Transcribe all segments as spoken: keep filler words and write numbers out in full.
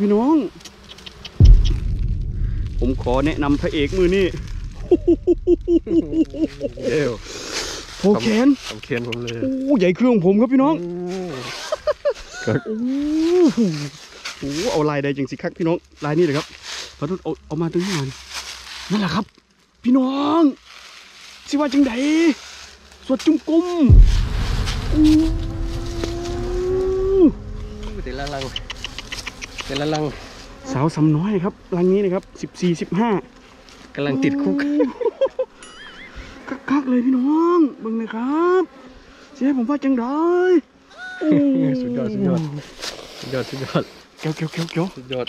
พี่น้องผมขอแนะนำพระเอกมือนี่เอวโผแขนโผแขนผมเลยโอ้ใหญ่เครื่องผมครับพี่น้องโอ้โหเอาลายใดจังสิครับพี่น้องลายนี้เลยครับขอโทษเอาเอามาตัวนี้หน่อยนั่นแหละครับพี่น้องสิว่าจังไดสวดจุ่มกุมเดี๋ยวละลังเดี๋ยวละลังสาวสำน้อยครับลังนี้นะครับสิบสี่สิบห้ากำลังติดคุกคักๆเลยพี่น้องบึงเลยครับเจ๊ผมว่าจังไดสุดยอดสุดยอดสุดยอดสุดยอดเกี้ยวเกี้ยวเกี้ยวเกี้ยวสุดยอด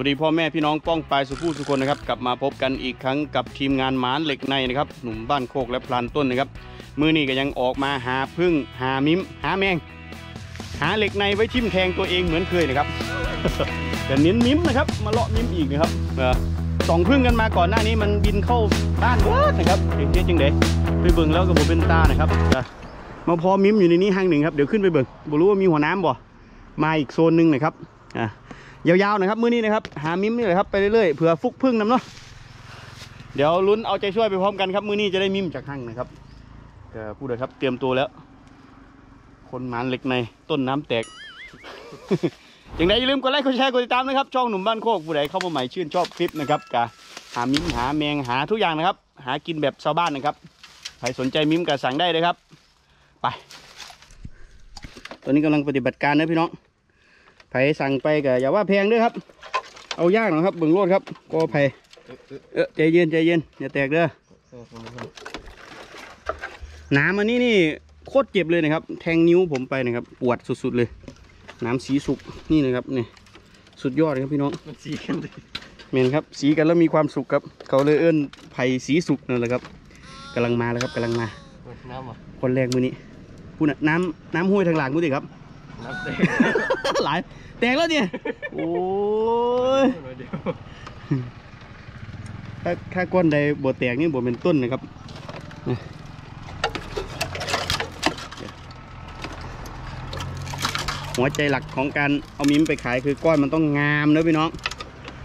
สวัสดีพ่อแม่พี่น้องป้องปลายสุภูสุคนนะครับกลับมาพบกันอีกครั้งกับทีมงานหมานเหล็กในนะครับหนุ่มบ้านโคกและพลานต้นนะครับมือนี้ก็ยังออกมาหาพึ่งหามิมหาแมงหาเหล็กในไว้ทิ่มแทงตัวเองเหมือนเคยนะครับแต่เน้นมิมนะครับมาเลาะมิมอีกนะครับสองพึ่งกันมาก่อนหน้านี้มันบินเข้าบ้านวัดนะครับเด็กเจ๊จังเด็กไปเบิ่งแล้วกับโบเป็นตานะครับมาพอมิมอยู่ในนี้ห้างหนึ่งครับเดี๋ยวขึ้นไปเบิ่งโบรู้ว่ามีหัวน้ำบ่มาอีกโซนหนึ่งนะครับอ่ายาวๆนะครับมื้อนี้นะครับหามิ้มนี่แหละครับไปเรื่อยๆเผื่อฟุกพึ่งน้ำเนาะเดี๋ยวลุ้นเอาใจช่วยไปพร้อมกันครับมื้อนี้จะได้มิ้มจากหั่งนะครับพูดเลยครับเตรียมตัวแล้วคนหมานเหล็กในต้นน้ำแตก อย่างไรอย่าลืมกดไลค์กดแชร์กดติดตามนะครับช่องหนุ่มบ้านโคกผู้ใดเข้ามาใหม่ชื่นชอบคลิปนะครับกะหามิ้มหาแมงหาทุกอย่างนะครับหากินแบบชาวบ้านนะครับใครสนใจมิ้มก็สั่งได้เลยครับไปตอนนี้กำลังปฏิบัติการนะพี่น้องไผ่สั่งไปก็อย่าว่าแพงด้วยครับเอายากหน่อยครับเบิ่งโลดครับก็ไผ่เออใจเย็นใจเย็นอย่าแตกเด้อน้ำอันนี้นี่โคตรเจ็บเลยนะครับแทงนิ้วผมไปนะครับปวดสุดๆเลยน้ำสีสุกนี่นะครับนี่สุดยอดครับพี่น้องมันสีกันเลยเมนครับสีกันแล้วมีความสุกครับเขาเลยเอิ้นไผ่สีสุกนั่นแหละครับกำลังมาแล้วครับกำลังมาคนแรกมือนี้พูดน้ำน้ำห้วยทางหลังมือดิครับหลายแตกแล้วเนี่ยโอ้ยถ้าถ้าก้อนใดบวแตกนี่บวเป็นต้นนะครับหัวใจหลักของการเอามิ้มไปขายคือก้อนมันต้องงามนะพี่น้อง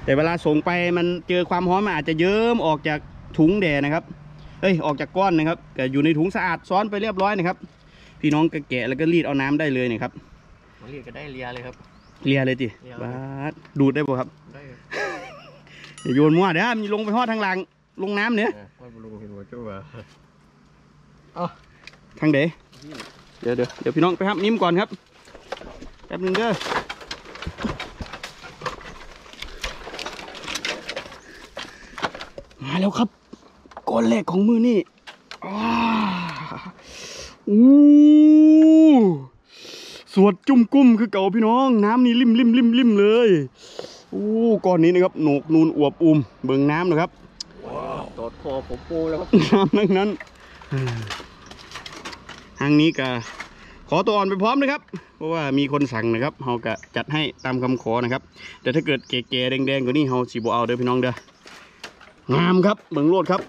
แต่เวลาส่งไปมันเจอความร้อนมันอาจจะเยิ้มออกจากถุงแดดนะครับเอ้ยออกจากก้อนนะครับแต่อยู่ในถุงสะอาดซ้อนไปเรียบร้อยนะครับพี่น้องก็แกะแล้วก็รีดเอาน้ำได้เลยเนี่ยครับรีดก็ได้เลียเลยครับเลียเลยจีบาดดูดได้ป่ะครับได้อย่าโยนมั่วเด้อมีลงไปหอดทางหลังลงน้ำเนี่ยทางเด๋เดี๋ยวเดี๋ยวเดี๋ยวพี่น้องไปครับนิ่มก่อนครับแป๊บนึงเด้อมาแล้วครับก้อนแรกของมือนี่อู้สวดจุ่มกุ้มคือเก่าพี่น้องน้ำนี่ริมริมริมริมเลยอู้ก้อนนี้นะครับโหนกนูนอวบอุ่มเบิ่งน้ำนะครับตอดคอผมปูแล้วครับน้ำนั่งนั้นทางนี้กะขอตัวอ่อนไปพร้อมนะครับเพราะว่ามีคนสั่งนะครับเฮากะจัดให้ตามคำขอนะครับแต่ถ้าเกิดเก๋ๆแดงๆกว่านี้เฮาสีโบเอาเด้อพี่น้องเด้องามครับเบิ่งโลดครับ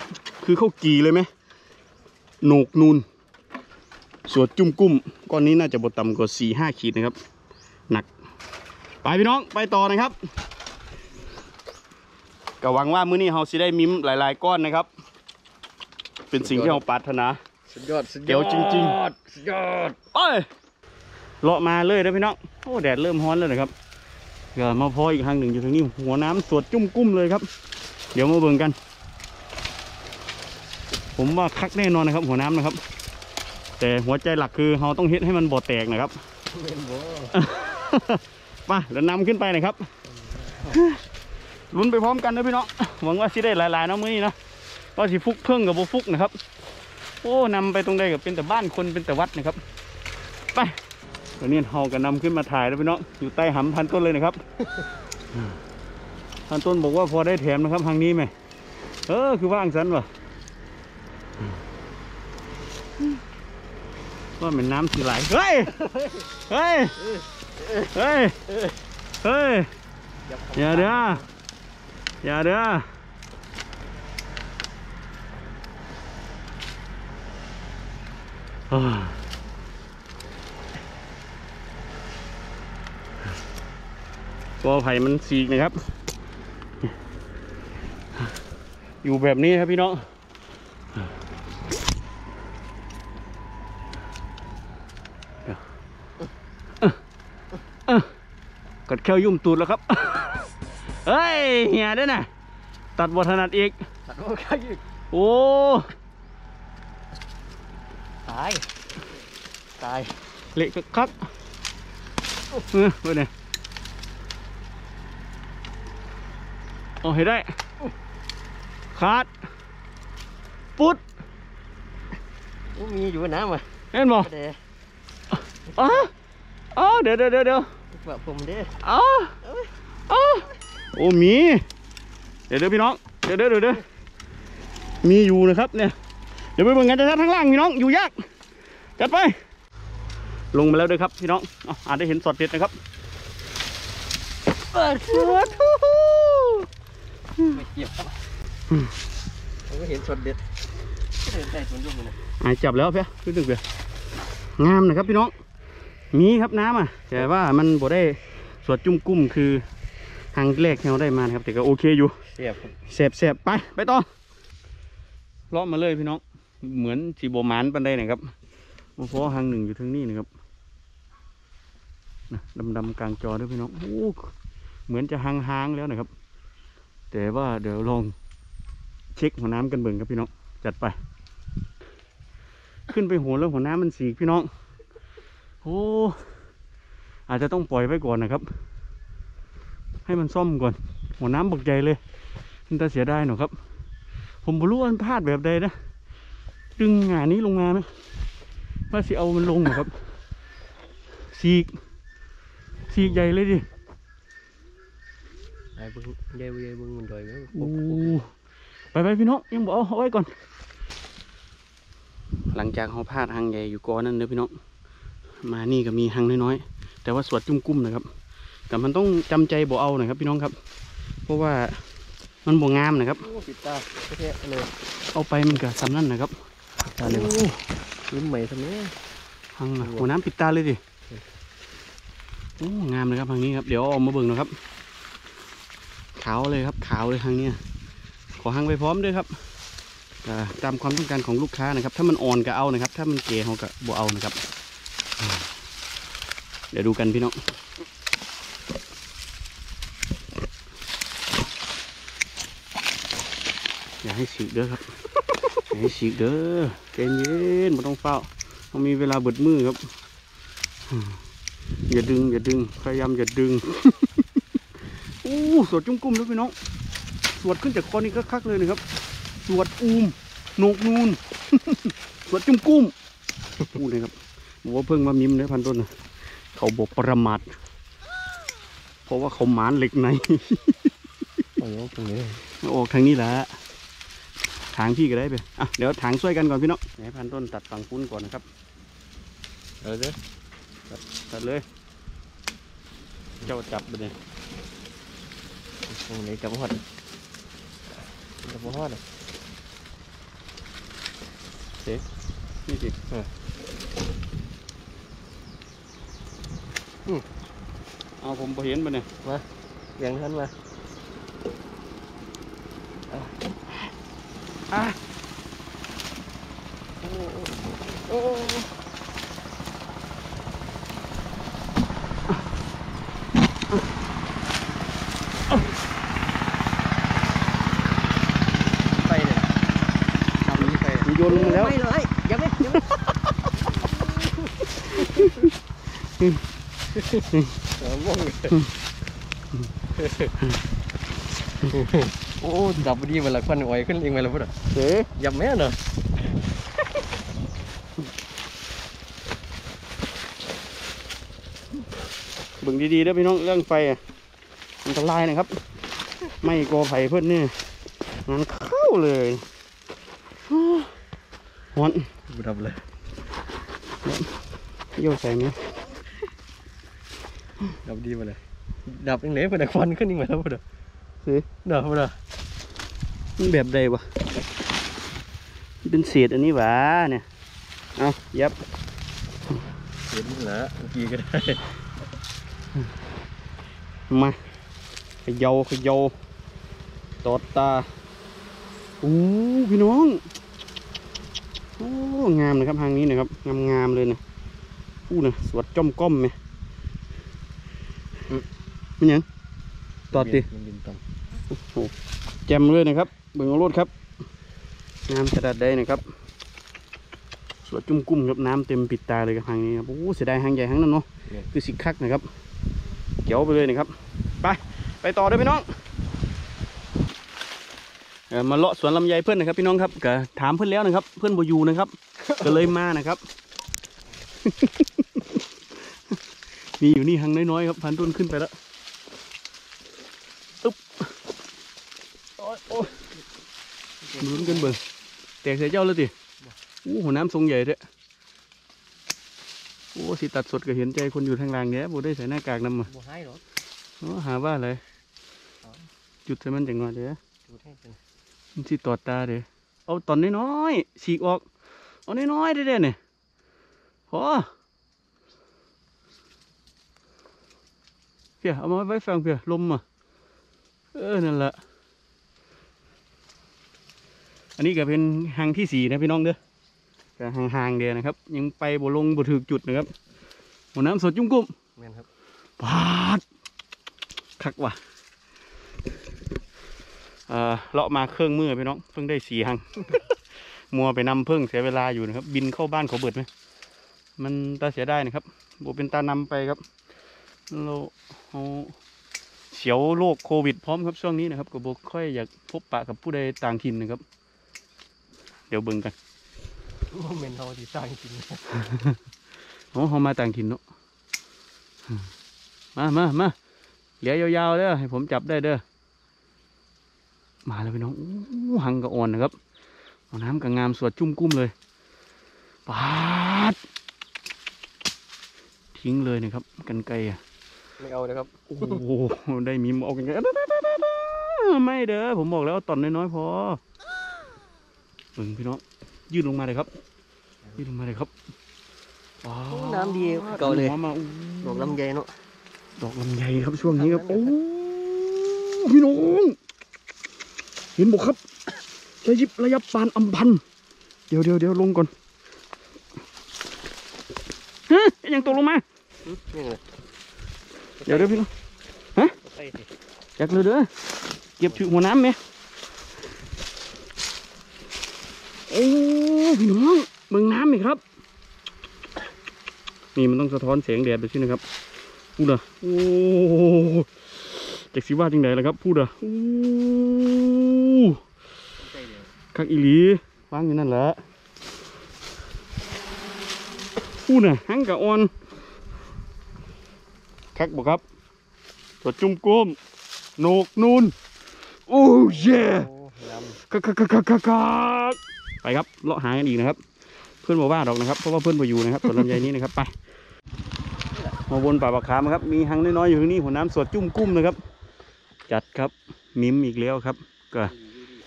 คือเข้ากีเลยไหมโหนกนูนสวดจุ่มกุ้มก้อนนี้น่าจะบดต่ำกว่าสี่ห้าขีดนะครับหนักไปพี่น้องไปต่อนะครับก็หวังว่ามื้อนี้เราสิได้มิ้มหลายๆก้อนนะครับเป็นสิ่งที่เราปรารถนาสุดยอดสุดยอดจริงๆสุดยอดเอ้ย เลาะมาเลยนะพี่น้องโอ้แดดเริ่มฮ้อนแล้วนะครับเดี๋ยวมาพออีกทางหนึ่งอยู่ทางนี้หัวน้ำสวดจุ่มกุ้มเลยครับเดี๋ยวมาเบิ่งกันผมว่าคักแน่นอนนะครับหัวน้ำนะครับแต่หัวใจหลักคือเราต้องเฮ็ดให้มันบ่อแตกนะครับมาเดี๋ยวนำขึ้นไปนะครับลุ้นไปพร้อมกันนะพี่น้องหวังว่าสิได้หลายๆนะมื้อนี้นะก็สิฟุกเพิ่งกับบ่ฟุกนะครับโอ้นำไปตรงใดกับเป็นแต่บ้านคนเป็นแต่วัดนะครับไปวันนี้เราก็นำขึ้นมาถ่ายแล้วพี่น้องอยู่ใต้หำพันต้นเลยนะครับพันต้นบอกว่าพอได้แถมนะครับทางนี้ไหมเออคือว่างสันวะว่าเป็นน้ำสีไหลเฮ้ยเฮ้ยเฮ้ยเฮ้ยอย่าเด้ออย่าเด้อกอไผ่มันสีกนะครับอยู่แบบนี้ครับพี่น้องกัดแค่ยุ่มตูดแล้วครับเฮ้ยเหี่ยด้วยนะตัดบทถนัดอีกตัดบทอีกโอ้ตายตายเละครับเออไปไหนเอาให้ได้ขาดปุ๊ดมีอยู่น้ำอ่ะเห็นบ่อ๋ออ๋อเดี๋ยวเดี๋ยวเดี๋ยวแบบผมเด้ออ๋ออ๋อโอ้มีเดี๋ยวเดี๋ยวพี่น้องเดี๋ยวเดี๋ยวเดี๋ยวมีอยู่นะครับเนี่ยเดี๋ยวไปเบิ่งกันจะทั้งล่างพี่น้องอยู่ยากจัดไปลงมาแล้วด้วยครับพี่น้องอาจได้เห็นสดเด็ดนะครับเปิดหัวทูไม่เกี่ยวผมก็เห็นสดเด็ดเดินได้สวนลุมเลยหายจับแล้วเพื่อขึ้นตึกเพื่องามนะครับพี่น้องมีครับน้ำอ่ะแต่ว่ามันบ่ได้สวดจุ่มกุ้มคือทางแรกที่เราได้มาครับแต่ก็โอเคอยู่เสียบเสียบเสียบไปไปต่อเลาะมาเลยพี่น้องเหมือนสีโบมันปันได้นะครับมาพอทางหนึ่งอยู่ทางนี้นะครับดำๆกลางจอด้วยพี่น้องโอ้เหมือนจะห่างๆแล้วนะครับแต่ว่าเดี๋ยวลองเช็คหัวน้ำกันเบิ่งครับพี่น้องจัดไปขึ้นไปหัวแล้วหัวน้ำมันสีพี่น้องโอ้อาจจะต้องปล่อยไว้ก่อนนะครับให้มันซ่อมก่อนหัวน้ำบกใหญ่เลยมันจะเสียดายหน่อยครับผมไม่รู้ว่ามันพลาดแบบใดนะดึงหงายนี้ลงมาไหมว่าสิเอามันลงหน่อยครับสีสีใหญ่เลยดิใหญ่บึ้งใหญ่บึ้งใหญ่บึ้งมันใหญ่ไหมโอ้ไปไปพี่น้องยังบอกเอาไว้ก่อนหลังจากเขาพลาดหางใหญ่อยู่ก้อนนั่นเด้อพี่น้องมานี่ก็มีหางน้อยๆแต่ว่าสวดจุ่มกุ้มนะครับแต่มันต้องจำใจบ่เอาหน่อยครับพี่น้องครับเพราะว่ามันบ่งามนะครับเอาไปมันก็ซ้ำนั่นนะครับตาเลยลืมใหม่ทำไมหางหัวน้ำปิดตาเลยดิโอ้งามเลยครับทางนี้ครับเดี๋ยวออกมาเบิ่งนะครับขาวเลยครับขาวเลยทางนี้ขอหางไปพร้อมด้วยครับตามความต้องการของลูกค้านะครับถ้ามันอ่อนก็เอานะครับถ้ามันเก๋เขาก็บ่เอานะครับเดี๋ยวดูกันพี่น้องอย่าให้ฉีกเด้อครับอย่าให้ฉีกเด้อเย็นเย็นไม่ต้องเฝ้าเรามีเวลาเบิดมือครับอย่าดึงอย่าดึงพยายามอย่าดึงอู้สวดจุ่มกุ้มด้วยพี่น้องสวดขึ้นจากคอนี่คักๆเลยนะครับสวดอูมโหนกนูนสวดจุ่มกุ้มพูดเลยครับบอกว่าเพิ่งว่ามิ้มได้พันต้นนะเขาบอกประมาทเพราะว่าเขาหมานเหล็กในออกทางนี้ออกทางนี้แหละทางพี่ก็ได้ไปอ่ะเดี๋ยวทางช่วยกันก่อนพี่น้องให้พันต้นตัดฝั่งพุ้นก่อนนะครับเออเด้อตัดเลยเจ้าจับไปเลยตรงนี้จับหอดจับหอดเด็กนี่สิเออเอาผมไปเห็นไปเนี่ยมาเลี้ยงท่านมาอ่ะโอ้โอ้โอ้ แล้วไม่เลยยังไม่ว่องโอ้จับดีเวลาควันไวขึ้นเองเวลาพูดอ่ะเฮ้ยยับแม่เนอะบึงดีๆแล้วพี่น้องเรื่องไฟอ่ะอันตรายนะครับไม่กอไผ่เพื่อนนี่งั้นเข้าเลยฮอนบุดับเลยเยี่ยวใส่นี้ดับดีมาเลยดับเองเละไปแต่ควันขึ้นอีกมาแล้วบุดสิดับบุดมันแบบใดวะเป็นเศษอันนี้หวะเนี่ยเอายับเศษนี่แหละเมื่อกี้ก็ได้มาขยาวขยาวตอดตาอู้พี่น้องโอ้งามนะครับทางนี้นะครับงามงามเลยนะอู้นะสวดจ้อมก้มไหมไม่ยังตอดตีโอ้โหแจมเลยนะครับเบิ่งเอารถครับงามขนาดใดนะครับสวดจุ่มกุ้มครับน้ำเต็มปิดตาเลยครับทางนี้ครับโอ้เสียดายทางใหญ่ทางนั้นเนาะคือสิคักนะครับเกี่ยวไปเลยนะครับไปไปต่อด้วยพี่น้องมาเลาะสวนลำไยเพื่อนนะครับพี่น้องครับก็ถามเพื่อนแล้วนะครับเพื่อนโบยูนะครับก็เลยมานะครับมีอยู่นี่หังน้อยๆครับพันต้นขึ้นไปแล้วอึ๊บลุ้นกันเบิ่งแตกเสียเจ้าเลยสิโอ้โหน้ำทรงใหญ่เลยโอ้สิตัดสดก็เห็นใจคนอยู่ทางล่างเนี้ยโบได้ใส่หน้ากากนำมาหาว่าอะไรจุดใส่มันจังหวะเดี๋ยวมันสีตอดตาเดี๋ยวเอาตอนน้อยๆฉีกออกเอาน้อยๆได้เด่นเนี่ยพอเพียเอามาไว้ฟังเพียลมอ่ะเออนั่นแหละอันนี้ก็เป็นหางที่สี่นะพี่น้องเด้อก็ห่างๆเดียวนะครับยังไปบ่ลงบ่ถึงจุดนะครับหัวน้ำสดจุ่มกุ้มแม่นครับปาดคักว่ะเออเลาะมาเครื่องมือพี่น้องเพิ่งได้สี่หางมัวไปนำเพิ่งเสียเวลาอยู่นะครับบินเข้าบ้านเขาเบิดไหมมันตาเสียได้นะครับโบเป็นตานำไปครับเราเอาเสียวโรคโควิดพร้อมครับช่วงนี้นะครับก็โบค่อยอยากพบปะกับผู้ใดต่างถิ่นนะครับเดี๋ยวเบิ่งกันโอ้เมนเราที่ต่างถิ่นโอ้เขามาต่างถิ่นเนาะมามามาเหลียยาวๆเด้อให้ผมจับได้เด้อมาแล้วพี่น้องหังกระอ่อนนะครับเอาน้ำกระงามสวดจุ่มกุ้มเลยปาดทิ้งเลยนะครับกันไกลอ่ะไม่เอาเลยครับโอ้โหได้มีมเอากันไกลไม่เด้อผมบอกแล้วตอนน้อยๆพอเบิ่งพี่น้องยืดลงมาเลยครับยืดลงมาเลยครับน้ำดีเก่าเลยดอกลำไยเนาะดอกลำไยครับช่วงนี้ครับโอ้พี่น้องเห็นบอกครับระยิบระยับปานอำพันเดี๋ยวเดี๋ยวเดี๋ยวลงก่อนฮะยังตกลงมาเดี๋ยวเดี๋ยวพี่น้องฮะอยากเลยเด้อเก็บถือหัวน้ำไหมโอ้พี่น้องเบิ่งน้ำไหมครับนี่มันต้องสะท้อนแสงแดดไปใช่ไหมครับพูดอ่ะโอ้จากสีว่าจริงไหนล่ะครับพูดอ่ะคักอีหลีวางอยู่นั่นแหละพูดอ่ะหังกะอ่อนคักบอกครับตัวจุ่มก้มโนกนูนโอ้เย่คักคักคักคักไปครับเลาะหากันอีกนะครับเพื่อนบอกว่าดอกนะครับเพราะว่าเพื่อนไปอยู่นะครับสวนลำไยนี้นะครับไปมาวนป่าบักขามครับมีหังน้อยๆอยู่ที่นี่หัวน้ำสดจุ่มกุ้มนะครับจัดครับมิมอีกแล้วครับก็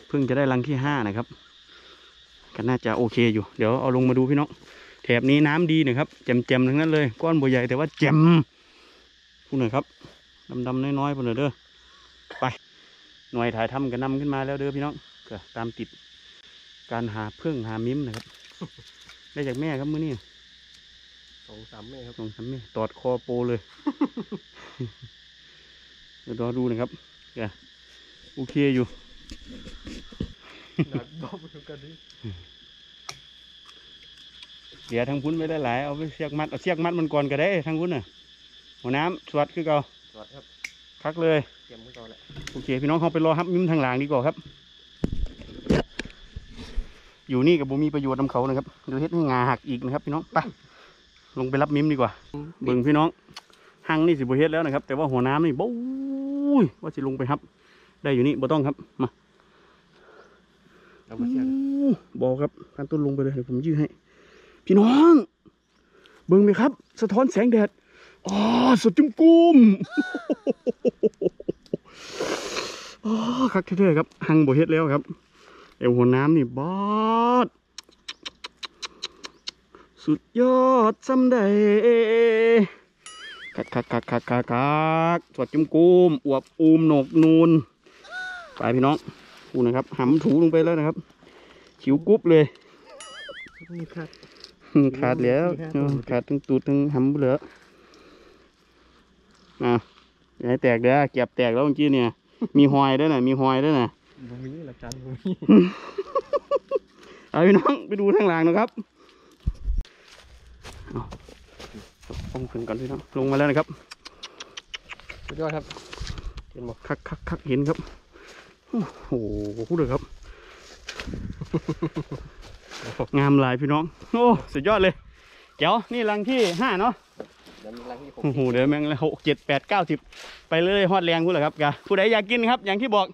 เพิ่งจะได้รังที่ห้านะครับก็น่าจะโอเคอยู่เดี๋ยวเอาลงมาดูพี่น้องแถบนี้น้ำดีนะครับแจ่มๆทั้งนั้นเลยก้อนบัวใหญ่แต่ว่าแจ่มพูดหน่อยครับดำๆน้อยๆพูดหน่อยเด้อไปหน่วยถ่ายทำกันนำขึ้นมาแล้วเด้อพี่น้องก็ตามติดการหาเพื่องหามิมนะครับได้จากแม่ครับมื้อนี้สองสามแม่ครับสองสามแม่ตอดคอโปเลยเดี๋ยวรอดูนะครับโอเคอยู่ เหลือทางพุ้นไม่ได้หลายเอาไปเชือกมัดเอาเชือกมัดมันก่อนก็ได้ทางพุ้นน่ะหัวน้ำสวัสดิ์คือเก่าสวัสดิ์ครับคักเลยเตรียมมือก่อนแหละโอเคพี่น้องเขาไปรอครับยิ้มทางหลังดีกว่าครับอยู่นี่กับบุมีประโยชน์นำเขานะครับดูเฮ็ดให้งาหักอีกนะครับพี่น้องไปลงไปรับมิ้มดีกว่าเบิ่งพี่น้องหังนี่สิบุเฮ็ดแล้วนะครับแต่ว่าหัวน้ำนี่บู๊ยว่าจะลงไปครับได้อยู่นี่บ่ต้องครับมาบอกครับการต้นลงไปเลยเดี๋ยวผมยื้อให้พี่น้องเบิ่งไหมครับสะท้อนแสงแดดอ๋อสดจุ้มกุมอ๋อคักเท่ๆครับหังบ่เฮ็ดแล้วครับเอวหัวน้ำนี่บอดสุดยอดซ้ำใดคักคักคักคักคักคักสดจุ้มกุมอวบอูมหนกนูนไปพี่น้องกูนะครับหำถูลงไปแล้วนะครับขิวกุ๊บเลยขาดแล้วขาดทั้งตูดทั้งหำเหลืออ่ะอย่าให้แตกเด้อเก็บแตกแล้วเมื่อกี้เนี่ยมีหอยด้วยนะมีหอยด้วยนะผมมีหลักการผมมีเอาพี่น้องไปดูทางหลังนะครับต้องขึ้นก่อนพี่น้องลงมาแล้วนะครับสุดยอดครับเห็นบอกคักคักคักเห็นครับโอ้โหพูดเลยครับงามหลายพี่น้องโอ้สุดยอดเลยเดี๋ยวนี่รังที่ห้าเนาะโอ้โหเดี๋ยวแมงละหกเจ็ดแปดเก้าสิบไปเลยฮอดแรงพูดเลยครับกะผู้ใดอยากกินครับอย่างที่บอก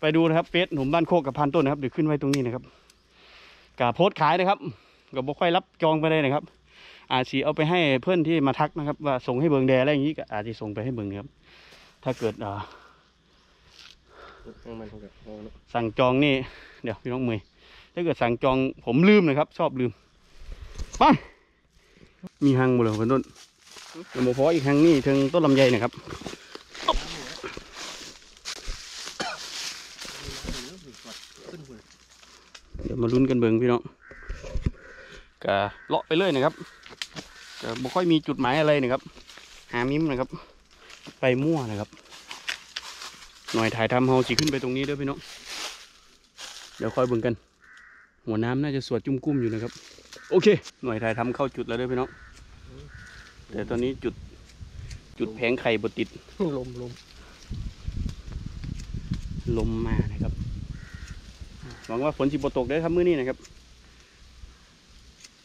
ไปดูนะครับเฟซหนุ่มบ้านโคกกับพันต้นนะครับเดี๋ยวขึ้นไว้ตรงนี้นะครับกะโพสขายนะครับก็บ่ค่อยรับจองไปเลยนะครับอาจจะเอาไปให้เพื่อนที่มาทักนะครับว่าส่งให้เบิงแดอะไรอย่างนี้ก็อาจจะส่งไปให้เบิงครับถ้าเกิดอ่าสั่งจองนี่เดี๋ยวพี่น้องเมย์ถ้าเกิดสั่งจองผมลืมนะครับชอบลืมไปมีหางหมดเลยเพื่อนต้นเดี๋ยวโมพออีกหางนี่ถึงต้นลำไยนะครับเดี๋ยวมาลุ้นกันเบิ่งพี่น้องกะเลาะไปเลยนะครับกะไม่ค่อยมีจุดหมายอะไรนะครับหามิ้มนะครับไปมั่วนะครับหน่อยถ่ายทำเฮาจีขึ้นไปตรงนี้เด้อพี่น้องเดี๋ยวคอยเบิ่งกันหัวน้ำน่าจะสวดจุ้มกุ้มอยู่นะครับโอเคหน่อยถ่ายทำเข้าจุดแล้วเด้อพี่น้องแต่ตอนนี้จุดจุดแผงไข่บดติดลมลมลมมานะครับหวังว่าฝนสิบ่ตกได้ครับมื้อนี้นะครับ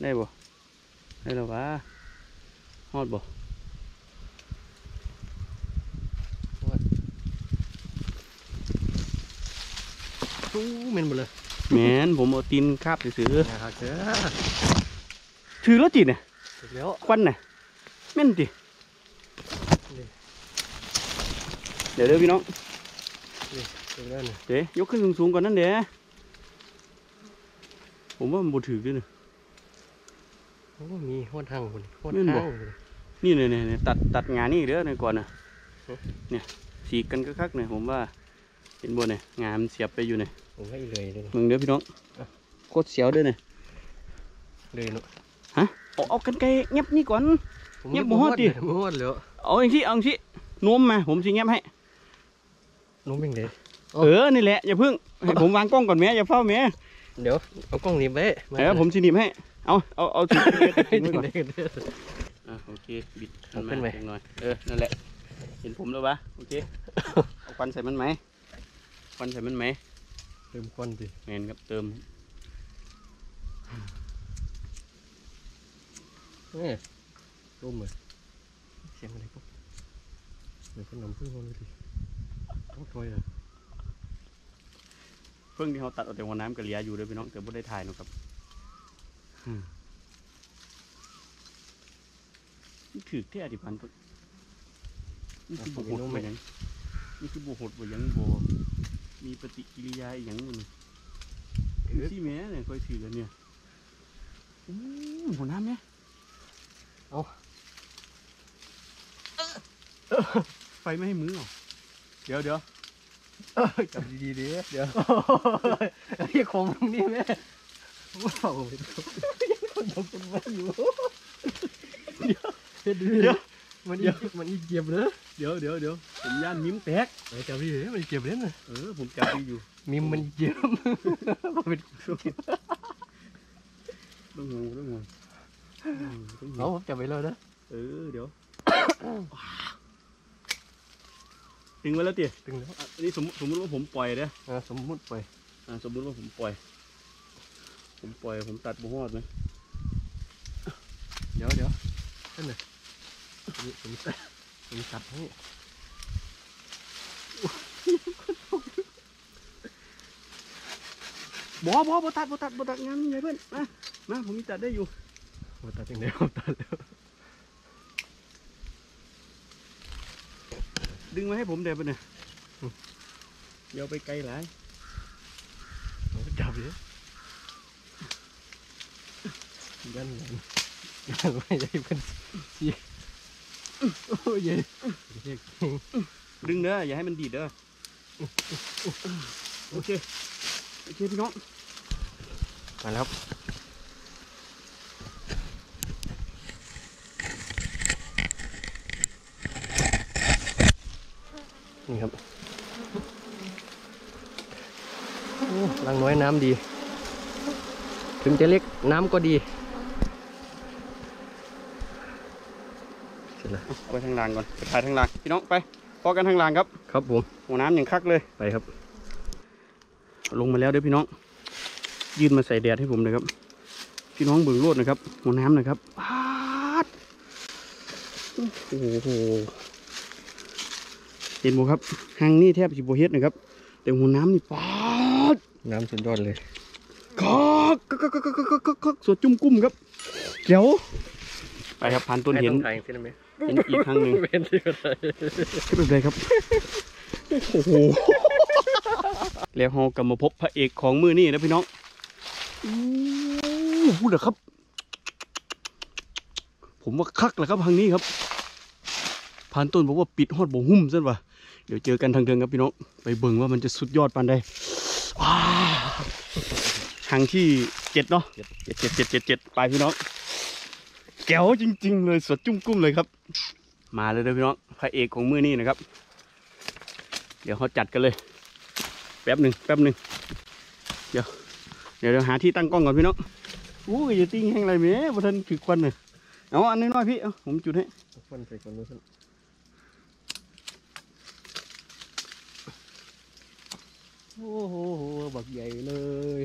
ได้บ่ได้แล้ววะฮอดบ่แมนหมดเลยแมนผมเอาตีนคาบซื้อถือแล้วจีเนี่ยควันเนี่ยแมนจีเดี๋ยวเดี๋ยวพี่น้องเดี๋ยวยกขึ้นสูงๆก่อนนั่นเดี๋ยวผมว่ามันบดถือด้วยเนี่ยมีห้วนทางคนห้วนทางนี่เนี่ยเนี่ยตัดตัดงานนี่เด้อเนี่ยก่อนนะเนี่ยสีกันก็คักเนี่ยผมว่าเห็นบนเนี่ยงามเสียบไปอยู่เนี่ยผมให้เลยเลยมึงเด้อพี่น้องโคตรเสียวด้วยเนี่ยเลยเนาะฮะเอาเอากันไกลเงียบนี่ก่อนเงียบโมฮอดดิโมฮอดเลยเอาอย่างที่เอาอย่างที่โน้มมาผมจะเงียบให้โน้มยังไงเออนี่แหละอย่าพึ่งให้ผมวางกล้องก่อนแม่อย่าเฝ้าแม่เดี๋ยวเอากล้องหนีบไว้เดี๋ยวผมจะหนีบให้เอาเอาเอาถึงเลยอ่ะโอเคบิดขึ้นมาหน่อยเออนั่นแหละเห็นผมแล้วปะโอเคเอาควันใส่มันไหมควันใส่มันไหมเติมควันดิแมนครับเติมเนี่ยร่มเลยเสียงอะไรพวกเดี๋ยวคนนำพึ่งคนเลยดิต้องคอยอ่ะพึ่งที่เขาตัดออกจากหัวน้ำกระเลียอยู่เลยพี่น้องแต่ไม่ได้ถ่ายนะครับนี่ถือแค่อธิพันธ์นี่คือบุหดไปยังนี่คือบุหดไปยังโบมีปฏิกิริยาอย่างนึงถือที่แม่เนี่ยคอยถือกันเนี่ยหัวน้ำไหมเอาไฟไม่ให้มือหรอเดี๋ยวเดี๋ยวจับดีๆดิเดี๋ยวไอ้คมตรงนี้แม่ว้าวยังคนตกคนไม่อยู่เดี๋ยวเดี๋ยวมันอีมันอีเก็บเลยเดี๋ยวเดี๋ยวเดี๋ยวผมย่านมิ้มแตกไอ้จับพี่มันเก็บเล่นเลยเออผมจับพี่อยู่มิ้มมันเก็บมันเป็นต้องงงต้องงง เอาผมจับไปเลยนะเออเดี๋ยวตึงไว้แล้วเตี๋ยตึงแล้วอันนี้สมมติสมมติว่าผมปล่อยนะสมมติปล่อยสมมติว่าผมปล่อยผมปล่อยผมตัดบุหอดไหมเดี๋ยวเดี๋ยวนั่นเลยผมตัดผมตัดให้บอบอบอตัดบอตัดบอตัดงานไงเพื่อนมามาผมมีตัดได้อยู่บอตัดยังไงผมตัดแล้วดึงมาให้ผมเดี๋ยวไปเนี่ยเดี๋ยวไปไกลหลายจับดิยันยันยันไม่ได้เพื่อนชี้โอ้ยดึงเด้ออย่าให้มันดีดเด้อโอเคโอเคพี่น้องมาแล้วนี่ครับรังน้อยน้ำดีถึงจะเล็กน้ำก็ดีไปทางลางก่อนไปถ่ายทางลางพี่น้องไปพอกันทางลางครับครับผมหัวน้ำอย่างคักเลยไปครับลงมาแล้วเด้อพี่น้องยืนมาใส่แดดให้ผมเลยครับพี่น้องเบิ่งโลดนะครับหัวน้ำนะครับโอ้โหเห็นบ่ครับหางนี่แทบสิบ่เฮ็ดนะครับแต่หัวน้ำนี่ปาดน้ำสุดยอดเลยกอกกอกกอกกอกกอกสวดจุ่มกุ้มครับเดี๋ยวไปครับผ่านต้นเห็นเห็นอีกครั้งหนึ่งเป็นอะไรครับโอ้โหแล้วเรากลับมาพบพระเอกของมือนี่นะพี่น้องอู้หูเหรอครับผมว่าคักแหละครับทางนี้ครับผ่านต้นบอกว่าปิดฮอดบ่หุ่มซะว่ะเดี๋ยวเจอกันทางเดินครับพี่น้องไปเบิ่งว่ามันจะสุดยอดปานใดทางที่เจ็ดเนาะเจ็ดเจ็ดเจ็ดเจ็ดเจ็ดไปพี่น้องแก้วจริงๆเลยสดจุ้มกุ้มเลยครับมาเลยนะพี่น้องพระเอกของมือนี่นะครับเดี๋ยวเขาจัดกันเลยแป๊บหนึ่งแป๊บหนึ่งเดี๋ยวเดี๋ยวเราหาที่ตั้งกล้องก่อนพี่น้องอู้ยจะติ้งแห้งอะไรเมย์บทันถือควันเลยเอาอันน้อยๆพี่เอาผมจุดให้ควันใส่ควันด้วยท่านโอ้โหบักใหญ่เลย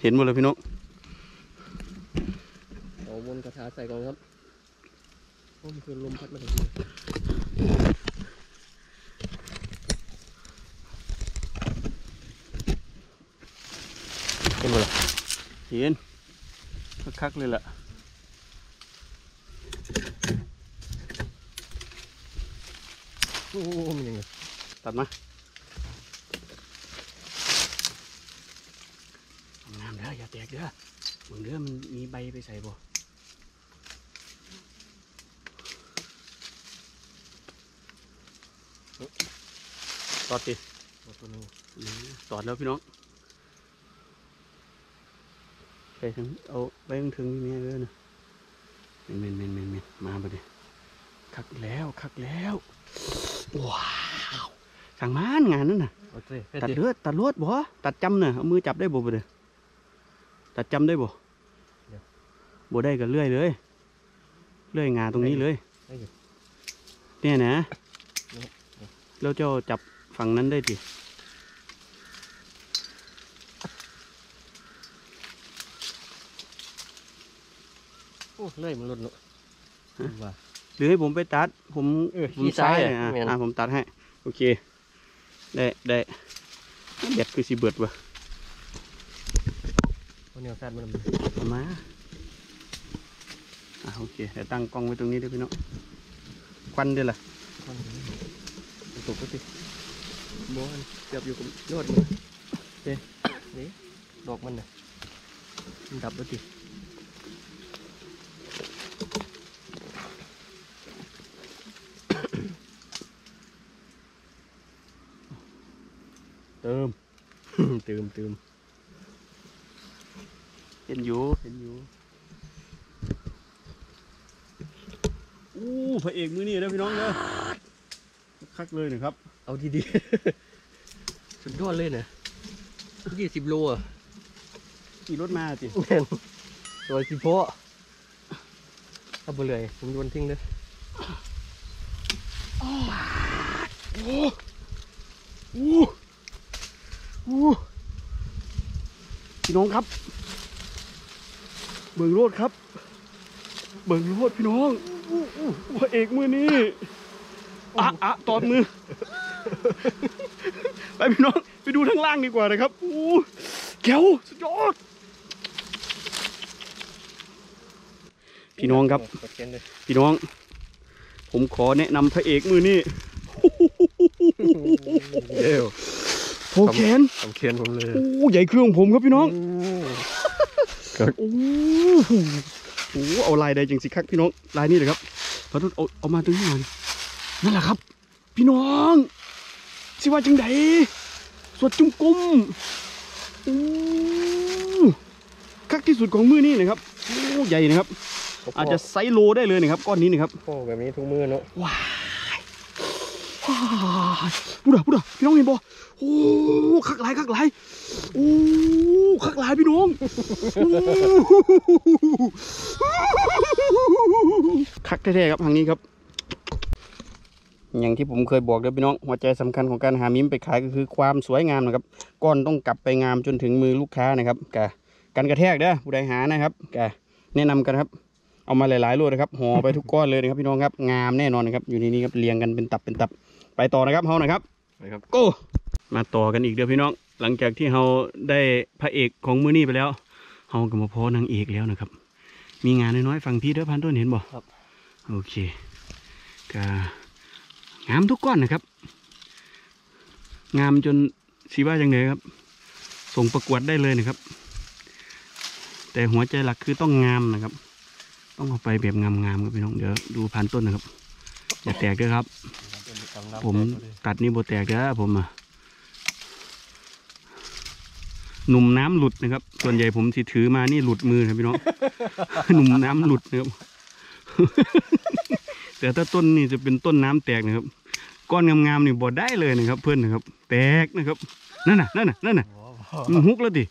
เห็นหมดเลยพี่น้องเอาวนกระถาใส่กองครับโอ้มันคือลมพัดมาถึงนี่เห็นหมดเลยเห็นคักๆเลยล่ะโอ้มันยังไงตัดมาอย่าแตกเด้อเหมือนเด้อมันมีใบไปใส่บ่ตอดติตอดแล้วพี่น้องไปถึงเอาไปถึงนี่เลยนะเมนเมนเมนเมนเมนมาบ่ดิคักแล้วคักแล้วว้าวสั่งมานงานนั่นน่ะตัดเลือดตัดลวดบ่ตัดจำน่ะเอามือจับได้บ่บ่ดิตัดจำได้บ่บ่ได้ก็เลื่อยเลยเลื่อยงาตรงนี้เลยเนี่ยนะแล้วเจ้าจับฝั่งนั้นได้ดิโอ้เลื่อยมันหลุดเนอะหรือให้ผมไปตัดผมผมซ้ายอ่ะผมตัดให้โอเคได้ได้เด็ดคือสีเบิดวะเนียสัตว์มันมาอ่ะโอเคเดี๋ยวตั้งกล้องไว้ตรงนี้ด้วยพี่น้องควันด้วยล่ะตกก็ติดบอลเจ็บอยู่กับโลดเลยเด้นี่ดอกมันน่ะดับก็ติดเติมเติมเติมเห็นอยู่เห็นอยู่อู้พระเอกมือนี่นะพี่น้องเลยคักเลยนะครับเอาดีๆสุดยอดเลยนะยี่สิบโลอ่ะ ขี่รถมาสิโดยสิโพะเอาไปเลยผมโยนทิ้งเลยโอ้โหโอ้โหพี่น้องครับเบิ่งโลดครับเบิ่งโลดพี่น้องพระเอกมือนี้อะอะตอนมือไปพี่น้องไปดูข้างล่างดีกว่านะครับโอ้เก๋วสุดยอดพี่น้องครับพี่น้องผมขอแนะนำพระเอกมือนี่เดี๋ยวโผแขนโผแขนผมเลยโอ้ใหญ่เครื่องผมครับพี่น้องโอ้โหเอาลายใดจังสิครับพี่น้องลายนี้เลยครับพอทุกเอาเอามาตรงนี้หน่อยนั่นแหละครับพี่น้องสิว่าจังไดสวดจุ่มกุมโอ้คักที่สุดของมือนี่นะครับโอ้ใหญ่นะครับอาจจะไซโลได้เลยนะครับก้อนนี้นะครับโอ้แบบนี้ทุกมือเนาะว้ายว้ายพูดอะพูดอะพี่น้องเห็นบ่โอ้คักหลายคักหลายโอ้คักหลายพี่น้องคักแท้ๆครับทางนี้ครับอย่างที่ผมเคยบอกเด้อพี่น้องหัวใจสำคัญของการหามิ้มไปขายก็คือความสวยงามนะครับก้อนต้องกลับไปงามจนถึงมือลูกค้านะครับกะการกระแทกเด้อผู้ใดหานะครับกะแนะนำกันครับเอามาหลายๆลูกนะครับห่อไปทุกก้อนเลยนะครับพี่น้องครับงามแน่นอนนะครับอยู่ในนี้ครับเรียงกันเป็นตับเป็นตับไปต่อนะครับเฮานะครับไปครับโก้มาต่อกันอีกเด้อพี่น้องหลังจากที่เฮาได้พระเอกของมือนี่ไปแล้วเฮาก็มาพอนางเอกแล้วนะครับมีงานน้อยๆฟังพี่เด้อพันต้นเห็นบ่ครับโอเคกะงามทุกก้อนนะครับงามจนสีว่าอย่างไรครับส่งประกวดได้เลยนะครับแต่หัวใจหลักคือต้องงามนะครับต้องเอาไปแบบงามๆครับพี่น้องเดี๋ยวดูพันต้นนะครับอย่าแตกด้วยครับผมตัดนี่โบแตกแล้วผมอ่ะหนุ่มน้ำหลุดนะครับส่วนใหญ่ผมที่ถือมานี่หลุดมือครับพี่น้องหนุ่มน้ำหลุดนะครับแต่ถ้าต้นนี่จะเป็นต้นน้ำแตกนะครับก้อนงามๆนี่บ่ได้เลยนะครับเพื่อนนะครับแตกนะครับนั่นน่ะนั่นน่ะนั่นน่ะมันฮุกแล้วดิ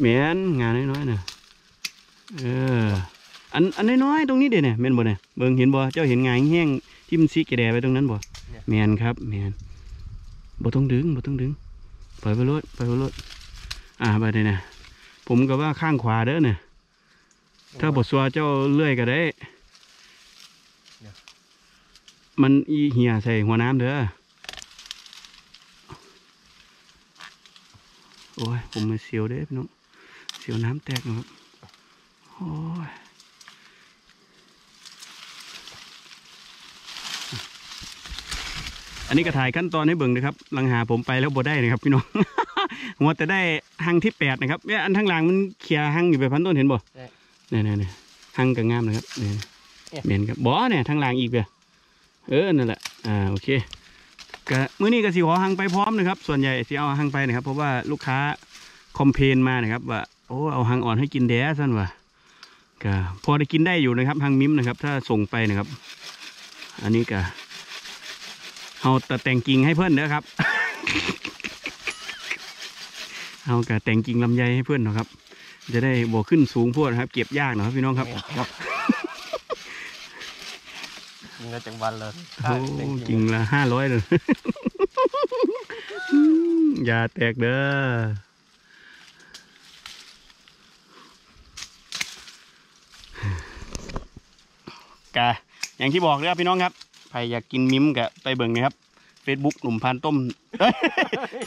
เหม็นงานน้อยๆนะเอออันอันน้อยๆตรงนี้เด่นเนี่ยเหม็นบ่เนี่ยเบิ่งเห็นบ่เจ้าเห็นงานแห้งที่มันซีกระแดไปตรงนั้นบ่เหม็นครับเหม็นบ่ต้องดึงบ่ต้องดึงปล่อยไปรถปล่อยไปรถอ่าไปเลยนะผมก็ว่าข้างขวาเด้อเนี่ยถ้าบทสวดเจ้าเลื่อยก็ได้มันอีเหี่ยใส่หัวน้ำเด้อโอ้ยผมมาเสียวเด้พี่น้องเสียวน้ำแตกนะครับโอ้ยอันนี้ก็ถ่ายขั้นตอนให้เบิ่งนะครับหลังหาผมไปแล้วบ่ได้นะครับพี่น้องหัวแต่ได้หังที่แปดนะครับเนี่ยอันทั้งหลังมันเขี่ยหังอยู่ไปพันต้นเห็นบ่เนี่ยเนี่ยเนี่ยหังกับงามนะครับเนี่ยเบียนกับบอเนี่ยทางหลังอีกเปล่าเออนั่นแหละอ่าโอเคก็มื้อนี้ก็สีขอหังไปพร้อมนะครับส่วนใหญ่สีเอาหังไปนะครับเพราะว่าลูกค้าคอมเพลนมานะครับว่าโอ้เอาหังอ่อนให้กินแดดสั้นว่ะก็พอได้กินได้อยู่นะครับหังมิ้มนะครับถ้าส่งไปนะครับอันนี้ก็เอาแต่แต่งกิ่งให้เพื่อนเด้อครับเอาแต่แต่งกิ่งลำไยให้เพื่อนนะครับจะได้บวกขึ้นสูงพวดครับเก็บยากหน่อยครับพี่น้องครับกินละจังวันเลยกินละห้าร้อยเลยอย่าแตกเด้อก็อย่างที่บอกเลยครับพี่น้องครับใครอยากกินมิ้มก็ไปเบิ่งนะครับเฟซบุ๊กหนุ่มพานต้ม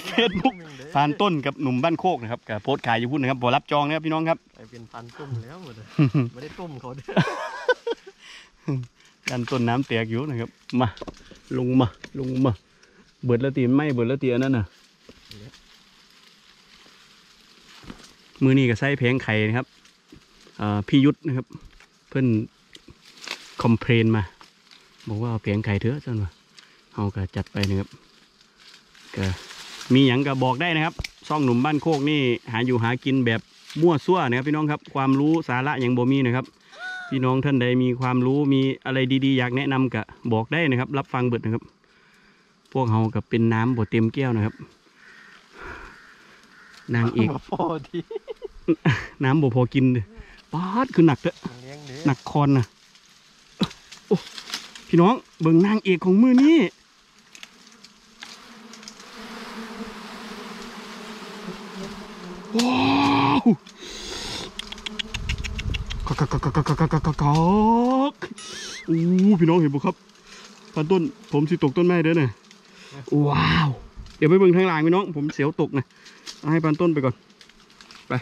เฟซบุ๊กพานต้นกับหนุ่มบ้านโคกนะครับกับโพสขายอยู่พุ่นนะครับบ่รับจองนะครับพี่น้องครับไปเป็นพานต้มแล้วหมดเลยไม่ได้ต้มเขาด้วยดันต้นน้ำแตกอยู่นะครับมาลงมาลงมาเบิดละตีนไม่เบิดละตีนนั่นน่ะมือนี่กับไส้แพงไข่นะครับพี่ยุทธนะครับเพื่อนคอมเพลนมาบอกว่าเอาแพงไข่เถอะจังวะเอากระจัดไปนะครับก็มีอย่างก็บอกได้นะครับซ่องหนุ่มบ้านโคกนี่หาอยู่หากินแบบมั่วซั่วนะครับพี่น้องครับความรู้สาระอย่างบ่มีนะครับพี่น้องท่านใดมีความรู้มีอะไรดีๆอยากแนะนำกะบอกได้นะครับรับฟังเบิดนะครับพวกเฮากับเป็นน้ำบ่เต็มแก้วนะครับ นางเอกน้ำบ่พอกินป๊าดคือหนักเถอะหนักคอนนะพี่น้องเบิ่งนางเอกของมือนี่ว้าวกอกกอกกอกกอกกอกกอกกอกอู้พี่น้องเห็นปะครับพันต้นผมสิตกต้นไม้เด้อเนี่ยว้าวเดี๋ยวไปเบิ่งทางล่างพี่น้องผมเสียวตกนะให้พันต้นไปก่อนไป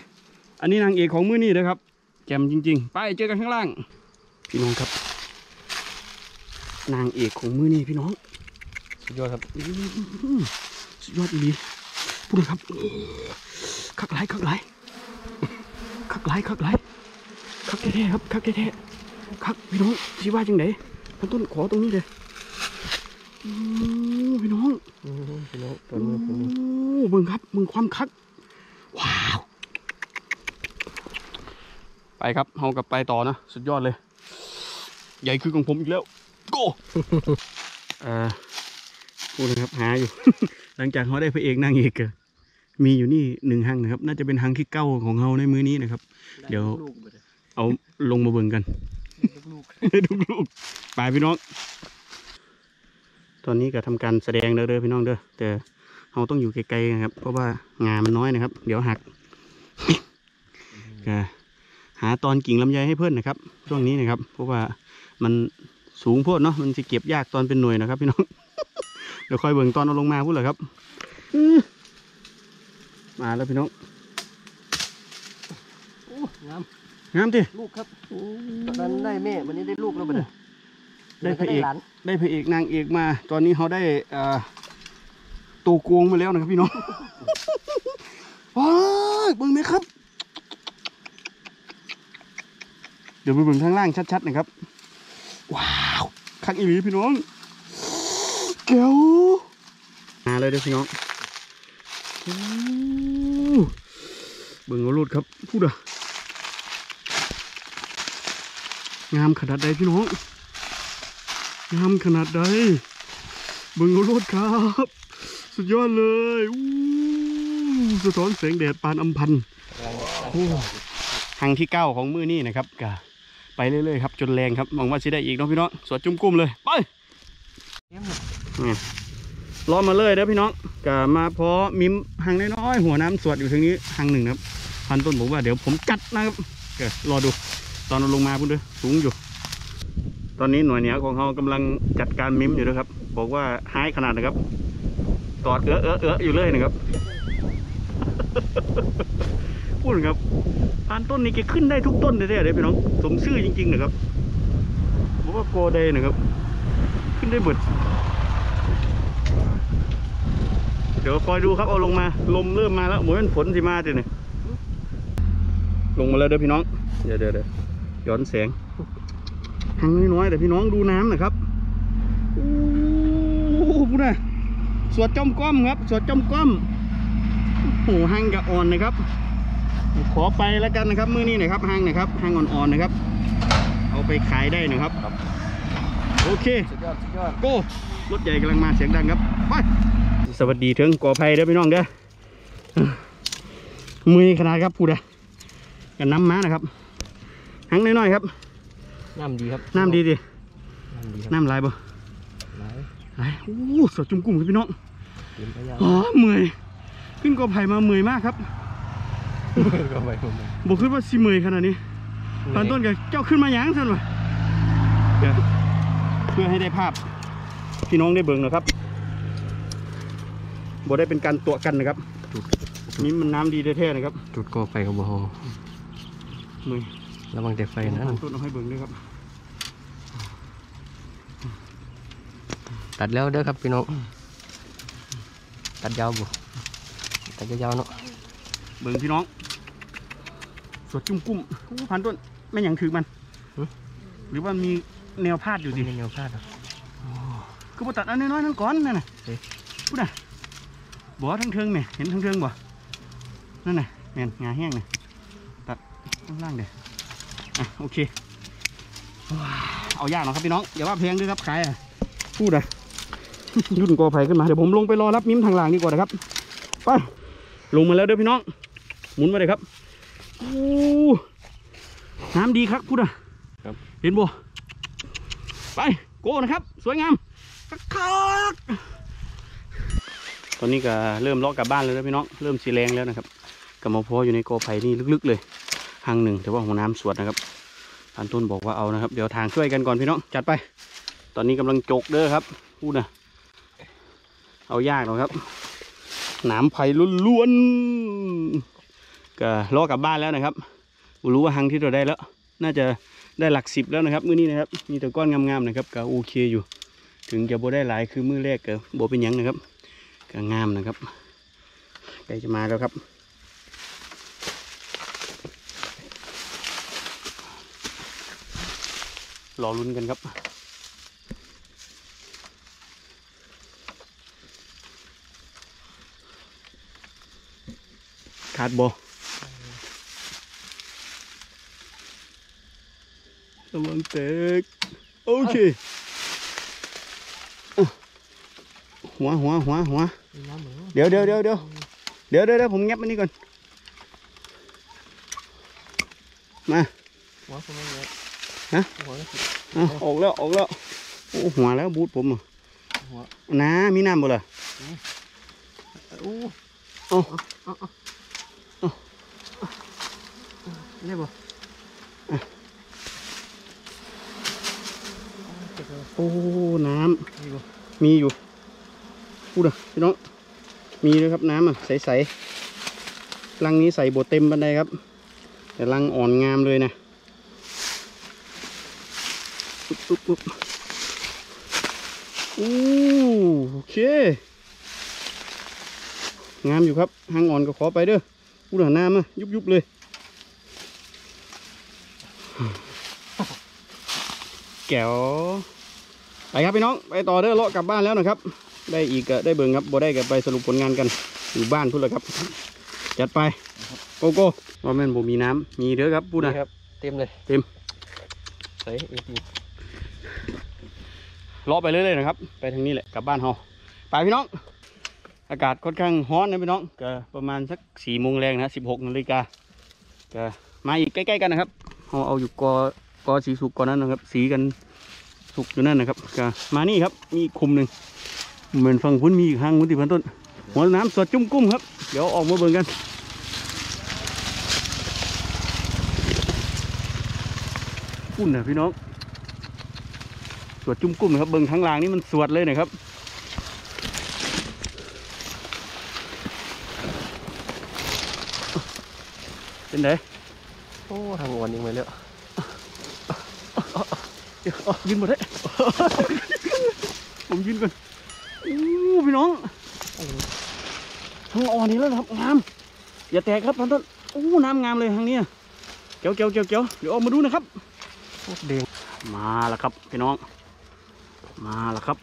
อันนี้นางเอกของมือนี่นะครับแจ่มจริงๆไปเจอกันข้างล่างพี่น้องครับนางเอกของมือนี่พี่น้องสุดยอดครับสุดยอดอีพูดเลยครับคักไหลคักไหลคักไหลคักไหลคักแท้ๆครับคักแท้ๆคักพี่น้องสิว่าจังไหนพันต้นขอตรงนี้เลยพี่น้องพี่น้องตอนนี้ผมเบิ่งครับมึงความคักว้าวไปครับเฮากับไปต่อนะสุดยอดเลยใหญ่คือของผมอีกแล้วโก้พูดนะครับหาอยู่หลังจากเขาได้พระเอกนางเอกมีอยู่นี่หนึ่งหังนะครับน่าจะเป็นหังที่เก้าของเขาในมือนี้นะครับเดี๋ยวเอาลงมาเบิ่งกันได้ทุกลูกไปพี่น้องตอนนี้ก็ทำการแสดงเด้อพี่น้องเด้อแต่เราต้องอยู่ไกลๆนะครับเพราะว่างามันน้อยนะครับเดี๋ยวหักก็หาตอนกิ่งลำไยให้เพื่อนนะครับช่วงนี้นะครับเพราะว่ามันสูงโพดเนาะมันจะเก็บยากตอนเป็นหน่วยนะครับพี่น้องเดี๋ยวค่อยเบิ่งตอนเอาลงมาพูดเลยครับมาแล้วพี่น้องโอ้งามงามดิลูกครับตอนนั้นได้แม่วันนี้ได้ลูกแล้วมันได้พระเอกได้พระเอกนางเอกมาตอนนี้เขาได้ตัวโกงมาแล้วนะครับพี่น้องว้าวเบิ่งไหมครับเดี๋ยวไปเบิ่งข้างล่างชัดๆนะครับว้าวคักอีหลีพี่น้องเก๋วมาเลยเด้อพี่น้องเบิ่งเอาโลดครับพูดอะงามขนาดใดพี่น้องงามขนาดใดเบิ่งเอาโลดครับสุดยอดเลยสะท้อนแสงแดดปานอำพันทางที่เก้าของมือนี่นะครับกะไปเรื่อยๆครับจนแรงครับมองว่าจะได้อีกน้องพี่น้องสวดจุ่มกุ้มเลยไปล้อมาเลยเด้อพี่น้องกะมาพอมิมหังน้อยๆหัวน้ำสวดอยู่ทางนี้หังหนึ่งครับพันต้นบอกว่าเดี๋ยวผมกัดนะครับกะรอดูตอนลงมาพุ่นด้วยสูงอยู่ตอนนี้หน่วยเหนียวของเขากำลังจัดการมิมอยู่นะครับบอกว่าหายขนาดนะครับตอดเอื้อเอื้อเอื้ออยู่เลยนะครับพูดครับพันต้นนี้แกขึ้นได้ทุกต้นเลยเนี่ยพี่น้องสมชื่อจริงๆนะครับบอกว่าโกเดย์นะครับขึ้นได้หมดเดี๋ยวคอยดูครับเอาลงมาลมเริ่มมาแล้วโมยฝนสิมาเดี๋ยวนี้ลงมาแล้วเด้อพี่น้องเดี๋ยวเดี๋ยวเดี๋ยวย้อนแสงหังน้อยๆแต่พี่น้องดูน้ำนะครับโอ้พูดนะสวดจอมก้อมครับสวดจอมก้อมโอ้หังกะอ่อนนะครับขอไปแล้วกันนะครับมื้อนี้นะครับหังนะครับหังอ่อนๆนะครับเอาไปขายได้นะครับโอเคโก้รถใหญ่กำลังมาเสียงดังครับไปสวัสดีถึงก่อไผ่เด้อพี่น้องเด้อมือขนาดครับพูดอะกันน้ำม้านะครับหังน้อยๆครับน้ำดีครับน้ำดีดิน้ำลายบ่ไหลโอ้สดจุ่มกุ้งพี่น้องอ๋อเมื่อยขึ้นกอไผ่มาเมื่อยมากครับบอกขึ้นว่าสิเมื่อยขนาดนี้ตอนต้นกับเจ้าขึ้นมาอย่างสั้นวะเพื่อให้ได้ภาพพี่น้องได้เบิ่งนะครับบอกได้เป็นการตัวกันนะครับนี่มันน้ำดีแท้ๆนะครับจุดกอไผ่กับบ่อมือระวังแต่ไฟนะต้นเอาให้เบิ่งด้วยครับตัดแล้วเด้อครับพี่น้องตัดยาวบ่ตัดยาวๆเนาะเบิ่งพี่น้องสวดจุ่มกุ้มพันต้นไม่หยั่งถือมันหรือว่ามีแนวพาดอยู่ดิแนวพาดก็มาตัดอันน้อยๆนั่นก่อนนั่นน่ะพูดน่ะบ่อทั้งเทิงเนี่ยเห็นทั้งเทิงบ่นั่นน่ะแม่นงาแห้งเนี่ยตัดข้างล่างเดี๋ยวอ่ะโอเคเอายากหน่อยครับพี่น้องอย่าว่าแพงด้วยครับขายอ่ะพูดอ่ะยุ่นกอไผ่ขึ้นมาเดี๋ยวผมลงไปรอรับมิ้มทางล่างดีกว่านะครับไป ลงมาแล้วเด้อพี่น้องหมุนมาเลยครับโอ้น้ำดีครับพุทธะครับเห็นบ่ไปโก้นะครับสวยงามตอนนี้ก็เริ่มเลาะกลับบ้านแล้วนะพี่น้องเริ่มสีแรงแล้วนะครับกระมอพออยู่ในกอไผ่นี่ลึกๆเลยห่างหนึ่งแต่ว่าของน้ำสวดนะครับท่านต้นบอกว่าเอานะครับเดี๋ยวทางช่วยกันก่อนพี่น้องจัดไปตอนนี้กำลังจกเด้อครับพูดนะเอายากหรอกครับน้ำไผ่ล้วนๆก็เลาะกลับบ้านแล้วนะครับรู้ว่าห่างที่เราได้แล้วน่าจะได้หลักสิบแล้วนะครับมื้อนี้นะครับมีแต่ก้อนงามๆนะครับก็โอเคอยู่ถึงจะโบได้หลายคือมื้อแรกก็โบเป็นยังนะครับก็งามนะครับใกล้จะมาแล้วครับรอลุ้นกันครับขาดโบระวังเตกโอเคหัวหัวหัวหัวเดี๋ยวเดี๋ยวเดี๋ยวเดี๋ยวเดี๋ยวเดี๋ยวผมแงบมันนี่ก่อนมาหัวผมไม่แงบฮะออกแล้วออกแล้วโอ้หัวแล้วบูดผมอ่ะน้ามีน้ำบ่ล่ะโอ้โอ้ได้บ่โอ้น้ำมีอยู่พูดนะพี่น้องมีด้วยครับน้ำอ่ะใสๆลังนี้ใส่โบเต็มบันไดครับแต่ลังอ่อนงามเลยนะปุ๊บปุ๊บปุ๊บอู้โอเคงามอยู่ครับหางอ่อนก็ขอไปเด้อพูดนะน้ำอ่ะยุบๆเลยแก้วไปครับพี่น้องไปต่อเด้อเลาะกลับบ้านแล้วนะครับได้อีกได้เบิ่งครับบ่ได้กับไปสรุปผลงานกันอยู่บ้านพุ่นเลยครับจัดไปโกโก้ว่าแม่นผมมีน้ำมีเด้อครับพูดนะครับเต็มเลยเต็มใส่อีกทีเลาะไปเรื่อยๆนะครับไปทางนี้แหละกลับบ้านเฮาไปพี่น้องอากาศค่อนข้างร้อนนะพี่น้องก็ประมาณสักสี่โมงแรงนะสิบหกนาฬิกาก็มาอีกใกล้ๆกันนะครับเราเอาอยู่กอกอสีสุกก่อนนั้นนะครับสีกันสุกอยู่นั่นนะครับก็มานี่ครับมีคุมหนึ่งเหมือนฝั่งพุ่นมีอีกห้างมุติพันต้นหัวน้ำสดจุ่มกุ้มครับเดี๋ยวออกมาเบิ่งกันพุ่นนะพี่น้องสวดจุ่มกุ้มนะครับเบิ่งทั้งรางนี่มันสวดเลยนะครับเป็นไงโอ้ทางวันยังไงเลี้ยวยืนหมดเลยผมยืนก่อนพี่น้องทางอ่อนนี่แล้วครับงามอย่าแตกครับท่านต้นโอ้น้ำงามเลยทางนี้เกี่ยวเกี่ยวเกี่ยวเกี่ยวเดี๋ยวออกมาดูนะครับเด้งมาแล้วครับพี่น้องมาแล้วครับ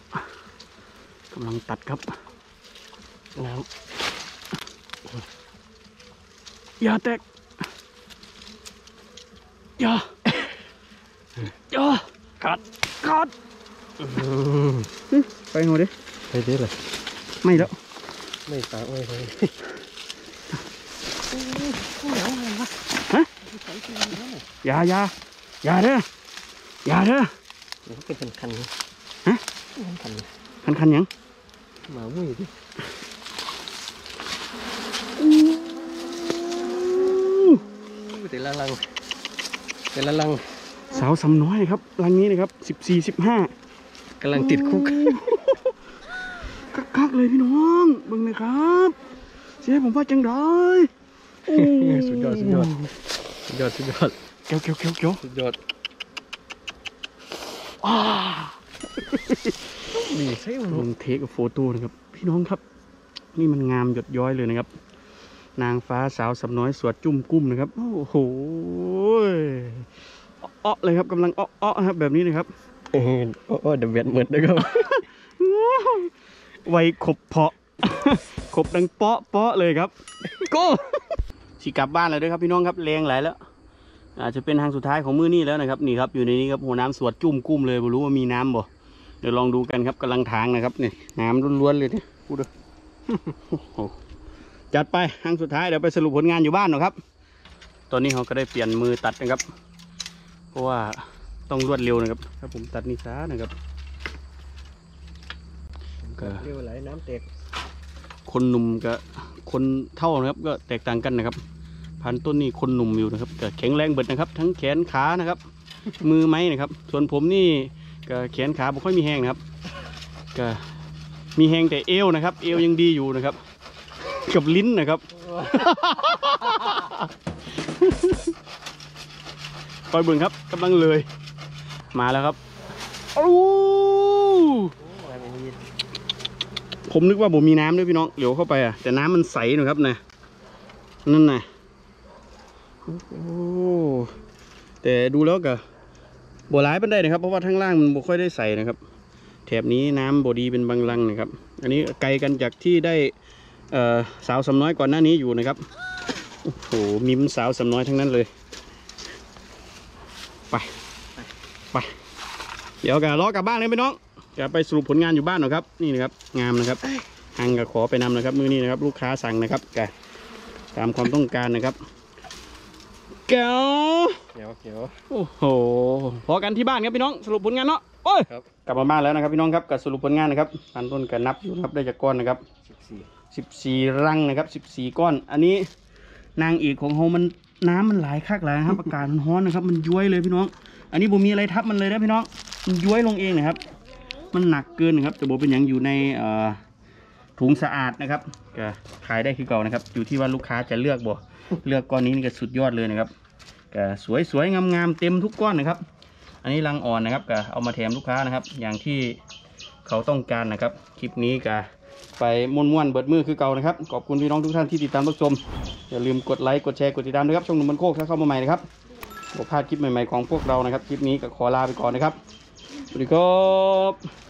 กำลังตัดครับน้ำอย่าแตกอย่าอย่ากัดกัดไปหน่อยดิไปดิเลยไม่แล้วไม่ตาไม่เลยฮะอย่าอย่าอย่าเด้ออย่าเด้อเป็นคันคันฮะคันคันคันยังมาวุ้ยดิแต่ละลังแต่ละลังสาวสำน้อยนะครับลังนี้นะครับสิบสี่สิบห้ากำลังติดคุกคักๆเลยพี่น้องเบิ่งนะครับเจ๊ผมว่าจังได้สุดยอดสุดยอดสุดยอดสุดยอดเกี้ยวเกี้ยวเกี้ยวสุดยอดนี่ใช่ลงเทคกับโฟโต้นะครับพี่น้องครับนี่มันงามหยดย้อยเลยนะครับนางฟ้าสาวสำน้อยสวดจุ่มกุ้มนะครับโอ้โหอ้อเลยครับกำลังอ้ออ้อครับแบบนี้นะครับเอออ้อเดือดเหมือนนะครับไวขบเพาะขบดังเปาะเปาะเลยครับก็สิกลับบ้านเลยด้วยครับพี่น้องครับแรงหลายแล้วอาจจะเป็นทางสุดท้ายของมื้อนี้แล้วนะครับนี่ครับอยู่ในนี้ครับหัวน้ำสวดจุ่มกุ้มเลยไม่รู้ว่ามีน้ำบ่เดี๋ยวลองดูกันครับกำลังทางนะครับนี่น้ำล้วนๆเลยเนี่ยพูดเลย จัดไปครั้งสุดท้ายเดี๋ยวไปสรุปผลงานอยู่บ้านหรอครับตอนนี้เขาก็ได้เปลี่ยนมือตัดนะครับเพราะว่าต้องรวดเร็วนะครับถ้าผมตัดนี่ช้านะครับเร็วไหลน้ำเตกคนหนุ่มกับคนเท่านะครับก็แตกต่างกันนะครับพันต้นนี่คนหนุ่มอยู่นะครับก็แข็งแรงเบิดนะครับทั้งแขนขานะครับมือไม้นะครับส่วนผมนี่ก็แขนขาไม่ค่อยมีแห้งนะครับก็มีแห้งแต่เอวนะครับเอวยังดีอยู่นะครับกับลิ้นนะครับปล่อยเบิ่งครับกำลังเลยมาแล้วครับผมนึกว่าผมมีน้ำด้วยพี่น้องเหลียวเข้าไปอ่ะแต่น้ำมันใสนะครับนะนั่นนะโอ้แต่ดูแล้วก็บ่ร้ายเป็นได้นะครับเพราะว่าทั้งล่างมันบ่ค่อยได้ใสนะครับแถบนี้น้ำบ่ดีเป็นบางลังนะครับอันนี้ไกลกันจากที่ได้สาวสำน้อยก่อนหน้านี้อยู่นะครับโอ้โหมีมสาวสำน้อยทั้งนั้นเลยไปไปเดี๋ยวกันล้อกลับบ้านเลยพี่น้องจะไปสรุปผลงานอยู่บ้านหรอครับนี่นะครับงามนะครับหังกับขอไปนำนะครับมือนี้นะครับลูกค้าสั่งนะครับแกตามความต้องการนะครับแก้วเขียวเขียวโอ้โหพอกันที่บ้านครับพี่น้องสรุปผลงานเนาะโอ้ยกลับมาบ้านแล้วนะครับพี่น้องครับกับสรุปผลงานนะครับอันต้นกับนับอยู่ครับได้จากก้อนนะครับสิบสี่รังนะครับสิบสี่ก้อนอันนี้นางเอกของโฮมันน้ำมันไหลคักไหลนะครับอากาศมันร้อนนะครับมันย้วยเลยพี่น้องอันนี้ผมมีอะไรทับมันเลยนะพี่น้องมันย้วยลงเองนะครับมันหนักเกินนะครับแต่โบเป็นอย่างอยู่ในถุงสะอาดนะครับขายได้คือเก่านะครับอยู่ที่ว่าลูกค้าจะเลือกบ่เลือกก้อนนี้นี่ก็สุดยอดเลยนะครับสวยๆงามๆเต็มทุกก้อนนะครับอันนี้รังอ่อนนะครับก็เอามาแถมลูกค้านะครับอย่างที่เขาต้องการนะครับคลิปนี้ก็ไปม่วนๆเบิดมือคือเก่านะครับขอบคุณพี่น้องทุกท่านที่ติดตามรับชมอย่าลืมกดไลค์กดแชร์กดติดตามด้วยครับช่องหนุ่มบรรโคกถ้าเข้ามาใหม่นะครับพบพลาดคลิปใหม่ๆของพวกเรานะครับคลิปนี้ก็ขอลาไปก่อนนะครับสวัสดีครับ